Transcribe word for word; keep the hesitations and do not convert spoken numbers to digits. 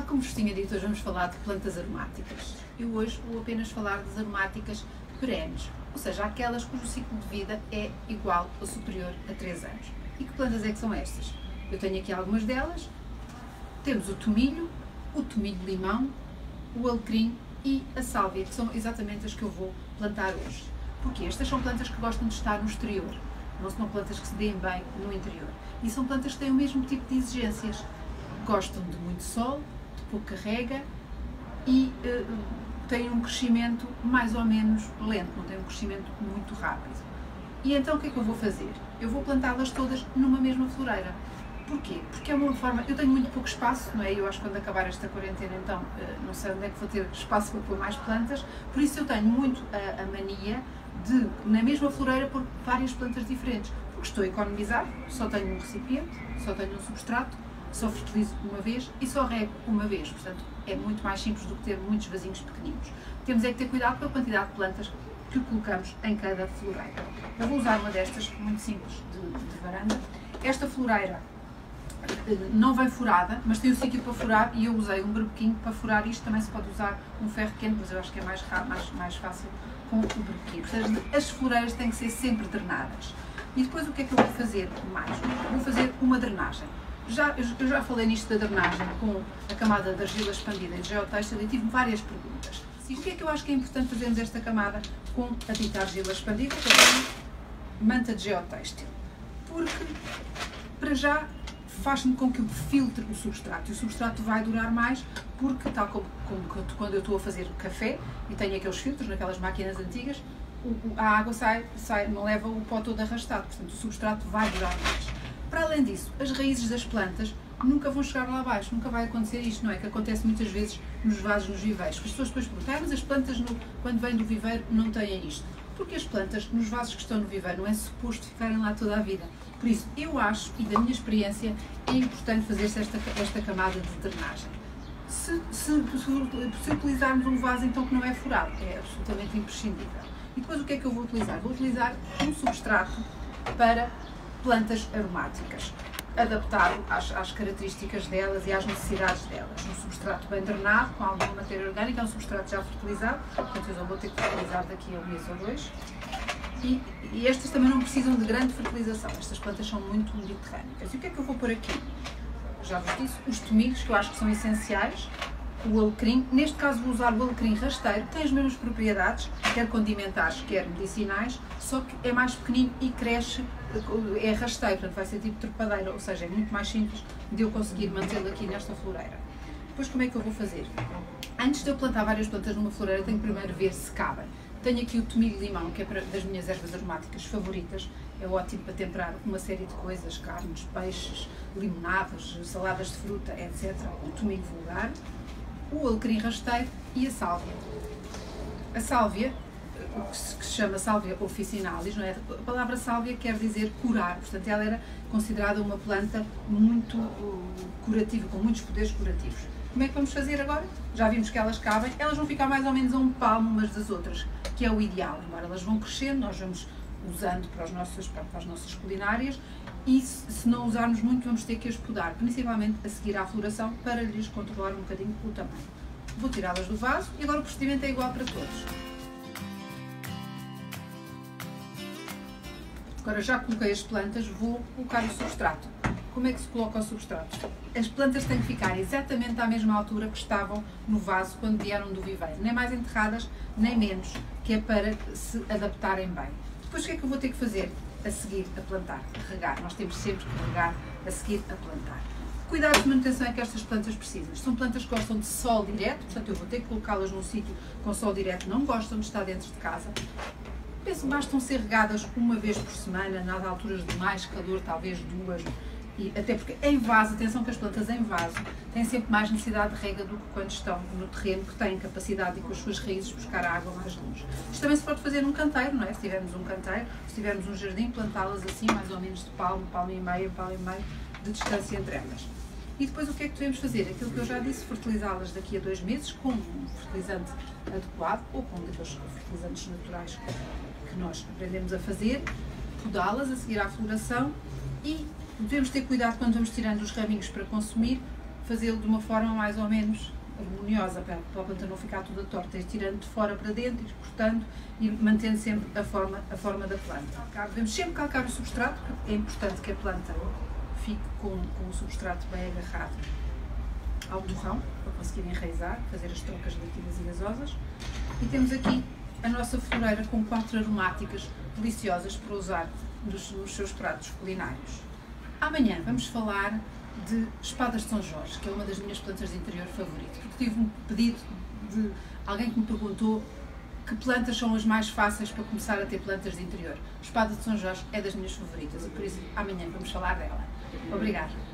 Tal como vos tinha dito, hoje vamos falar de plantas aromáticas. Eu hoje vou apenas falar das aromáticas perenes, ou seja, aquelas cujo ciclo de vida é igual ou superior a três anos. E que plantas é que são estas? Eu tenho aqui algumas delas. Temos o tomilho, o tomilho-limão, o alecrim e a sálvia, que são exatamente as que eu vou plantar hoje. Porque estas são plantas que gostam de estar no exterior, não são plantas que se deem bem no interior. E são plantas que têm o mesmo tipo de exigências. Gostam de muito sol, de pouca rega e eh, têm um crescimento mais ou menos lento, não têm um crescimento muito rápido. E então o que é que eu vou fazer? Eu vou plantá-las todas numa mesma floreira. Porquê? Porque é uma forma... Eu tenho muito pouco espaço, não é? Eu acho que quando acabar esta quarentena, então, não sei onde é que vou ter espaço para pôr mais plantas, por isso eu tenho muito a, a mania de, na mesma floreira, pôr várias plantas diferentes, porque estou a economizar, só tenho um recipiente, só tenho um substrato, só fertilizo uma vez e só rego uma vez, portanto, é muito mais simples do que ter muitos vasinhos pequeninos. Temos é que ter cuidado com a quantidade de plantas que colocamos em cada floreira. Eu vou usar uma destas, muito simples, de, de varanda. Esta floreira não vem furada, mas tem um sítio para furar e eu usei um berbequim para furar isto. Também se pode usar um ferro quente, mas eu acho que é mais, mais, mais fácil com o berbequim. Portanto, as floreiras têm que ser sempre drenadas. E depois o que é que eu vou fazer mais? Vou fazer uma drenagem. Já, eu já falei nisto da drenagem com a camada de argila expandida e de geotéxtil e tive várias perguntas. E o que é que eu acho que é importante fazermos esta camada com a dita argila expandida e manta de geotéxtil? Porque, para já, faz-me com que eu filtre o substrato, e o substrato vai durar mais porque, tal como, como quando eu estou a fazer café e tenho aqueles filtros naquelas máquinas antigas, a água sai, sai, me leva o pó todo arrastado, portanto o substrato vai durar mais. Para além disso, as raízes das plantas nunca vão chegar lá abaixo, nunca vai acontecer isto, não é? Que acontece muitas vezes nos vasos, nos viveiros. As pessoas depois perguntam, ah, mas as plantas no, quando vêm do viveiro não têm isto. Porque as plantas, nos vasos que estão no viveiro, não é suposto ficarem lá toda a vida. Por isso, eu acho, e da minha experiência, é importante fazer-se esta, esta camada de drenagem. Se, se, se utilizarmos um vaso, então, que não é furado, é absolutamente imprescindível. E depois, o que é que eu vou utilizar? Vou utilizar um substrato para plantas aromáticas, adaptado às, às características delas e às necessidades delas. Um substrato bem drenado, com alguma matéria orgânica, é um substrato já fertilizado, portanto eu vou ter que fertilizar daqui a um mês ou dois. E, e estas também não precisam de grande fertilização, estas plantas são muito mediterrânicas. E o que é que eu vou pôr aqui? Já vos disse, os tomilhos, que eu acho que são essenciais, o alecrim, neste caso vou usar o alecrim rasteiro, tem as mesmas propriedades, quer condimentares, quer medicinais, só que é mais pequenino e cresce, é rasteiro, portanto vai ser tipo trepadeira, ou seja, é muito mais simples de eu conseguir mantê-lo aqui nesta floreira. Depois, como é que eu vou fazer? Antes de eu plantar várias plantas numa floreira, tenho que primeiro ver se cabem. Tenho aqui o tomilho-limão, que é das minhas ervas aromáticas favoritas, é ótimo para temperar uma série de coisas, carnes, peixes, limonadas, saladas de fruta, etcétera. O tomilho vulgar, o alecrim rasteiro e a sálvia. A sálvia, que se chama sálvia officinalis, não é? A palavra sálvia quer dizer curar, portanto ela era considerada uma planta muito curativa, com muitos poderes curativos. Como é que vamos fazer agora? Já vimos que elas cabem, elas vão ficar mais ou menos a um palmo umas das outras, que é o ideal. Embora elas vão crescendo, nós vamos usando para as nossas, para as nossas culinárias, e se não usarmos muito vamos ter que as podar, principalmente a seguir à floração, para lhes controlar um bocadinho o tamanho. Vou tirá-las do vaso e agora o procedimento é igual para todos. Agora já coloquei as plantas, vou colocar o substrato. Como é que se coloca o substrato? As plantas têm que ficar exatamente à mesma altura que estavam no vaso quando vieram do viveiro, nem mais enterradas, nem menos, que é para se adaptarem bem. Depois o que é que eu vou ter que fazer? A seguir a plantar, a regar. Nós temos sempre que regar a seguir a plantar. Cuidados de manutenção é que estas plantas precisam. São plantas que gostam de sol direto, portanto eu vou ter que colocá-las num sítio com sol direto, não gostam de estar dentro de casa. Penso que bastam ser regadas uma vez por semana, nas alturas de mais calor, talvez duas, e até porque em vaso, atenção que as plantas em vaso têm sempre mais necessidade de rega do que quando estão no terreno, que têm capacidade de com as suas raízes buscar a água mais longe. Isto também se pode fazer num canteiro, não é? Se tivermos um canteiro, se tivermos um jardim, plantá-las assim, mais ou menos de palmo, palmo e meio, palmo e meio de distância entre elas. E depois o que é que devemos fazer? Aquilo que eu já disse, fertilizá-las daqui a dois meses com um fertilizante adequado ou com daqueles fertilizantes naturais que nós aprendemos a fazer, podá-las a seguir à floração e devemos ter cuidado quando vamos tirando os raminhos para consumir, fazê-lo de uma forma mais ou menos harmoniosa, para a planta não ficar toda torta, e tirando de fora para dentro, e cortando e mantendo sempre a forma, a forma da planta. Devemos sempre calcar o substrato, porque é importante que a planta fique com, com o substrato bem agarrado ao torrão, para conseguir enraizar, fazer as trocas líquidas e gasosas. E temos aqui a nossa floreira com quatro aromáticas deliciosas para usar nos, nos seus pratos culinários. Amanhã vamos falar de espadas de São Jorge, que é uma das minhas plantas de interior favoritas, porque tive um pedido de alguém que me perguntou que plantas são as mais fáceis para começar a ter plantas de interior. A espada de São Jorge é das minhas favoritas e por isso amanhã vamos falar dela. Obrigada.